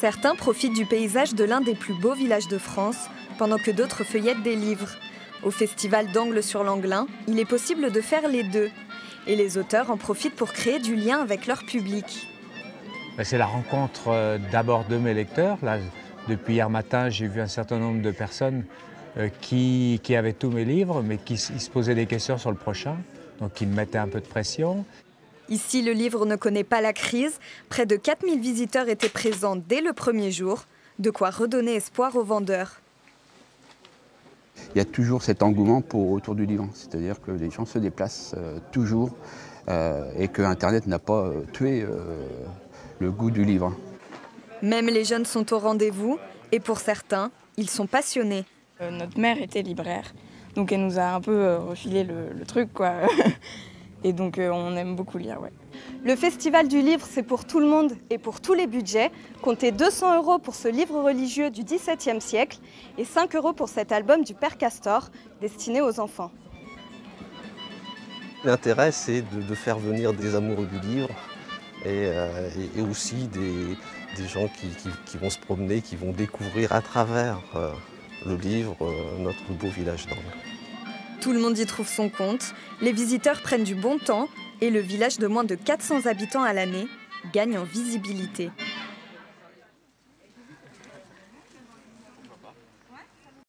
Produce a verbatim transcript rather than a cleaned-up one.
Certains profitent du paysage de l'un des plus beaux villages de France, pendant que d'autres feuillettent des livres. Au festival d'Angles-sur-Langlin, il est possible de faire les deux. Et les auteurs en profitent pour créer du lien avec leur public. C'est la rencontre d'abord de mes lecteurs. Là, depuis hier matin, j'ai vu un certain nombre de personnes qui, qui avaient tous mes livres, mais qui se posaient des questions sur le prochain, donc qui me mettaient un peu de pression. Ici, le livre ne connaît pas la crise. Près de quatre mille visiteurs étaient présents dès le premier jour. De quoi redonner espoir aux vendeurs. Il y a toujours cet engouement pour autour du livre, c'est-à-dire que les gens se déplacent euh, toujours euh, et que Internet n'a pas euh, tué euh, le goût du livre. Même les jeunes sont au rendez-vous et pour certains, ils sont passionnés. Euh, notre mère était libraire, donc elle nous a un peu euh, refilé le, le truc, quoi. Et donc euh, on aime beaucoup lire, ouais. Le Festival du Livre, c'est pour tout le monde et pour tous les budgets. Comptez deux cents euros pour ce livre religieux du dix-septième siècle et cinq euros pour cet album du Père Castor, destiné aux enfants. L'intérêt, c'est de, de faire venir des amoureux du livre et, euh, et, et aussi des, des gens qui, qui, qui vont se promener, qui vont découvrir à travers euh, le livre euh, notre beau village d'Angles. Tout le monde y trouve son compte, les visiteurs prennent du bon temps et le village de moins de quatre cents habitants à l'année gagne en visibilité.